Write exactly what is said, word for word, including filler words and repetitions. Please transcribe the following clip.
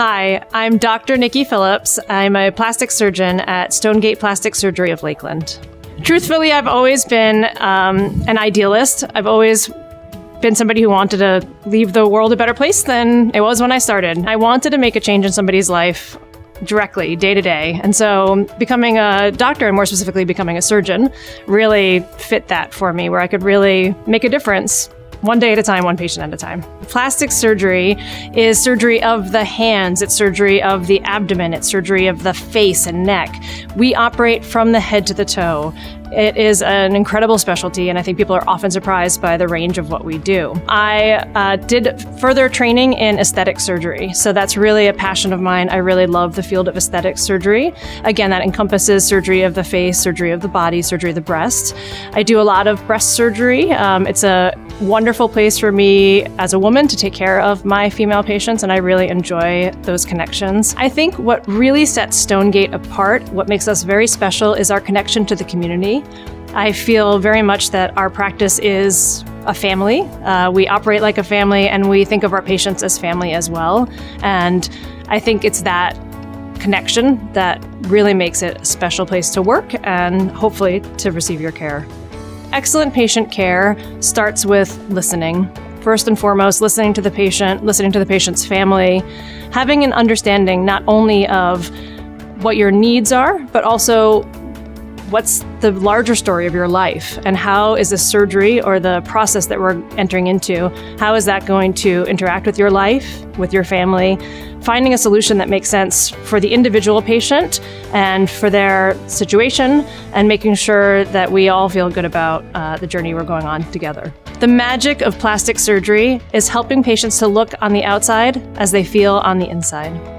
Hi, I'm Doctor Nikki Phillips. I'm a plastic surgeon at Stonegate Plastic Surgery of Lakeland. Truthfully, I've always been um, an idealist. I've always been somebody who wanted to leave the world a better place than it was when I started. I wanted to make a change in somebody's life directly, day to day. And so becoming a doctor, and more specifically becoming a surgeon, really fit that for me, where I could really make a difference. One day at a time, one patient at a time. Plastic surgery is surgery of the hands, it's surgery of the abdomen, it's surgery of the face and neck. We operate from the head to the toe. It is an incredible specialty, and I think people are often surprised by the range of what we do. I uh, did further training in aesthetic surgery, so that's really a passion of mine. I really love the field of aesthetic surgery. Again, that encompasses surgery of the face, surgery of the body, surgery of the breast. I do a lot of breast surgery. Um, it's a wonderful place for me as a woman to take care of my female patients, and I really enjoy those connections. I think what really sets Stonegate apart, what makes us very special, is our connection to the community. I feel very much that our practice is a family. Uh, we operate like a family, and we think of our patients as family as well. And I think it's that connection that really makes it a special place to work and hopefully to receive your care. Excellent patient care starts with listening. First and foremost, listening to the patient, listening to the patient's family, having an understanding not only of what your needs are, but also what's the larger story of your life, and how is the surgery or the process that we're entering into, how is that going to interact with your life, with your family? Finding a solution that makes sense for the individual patient and for their situation, and making sure that we all feel good about uh, the journey we're going on together. The magic of plastic surgery is helping patients to look on the outside as they feel on the inside.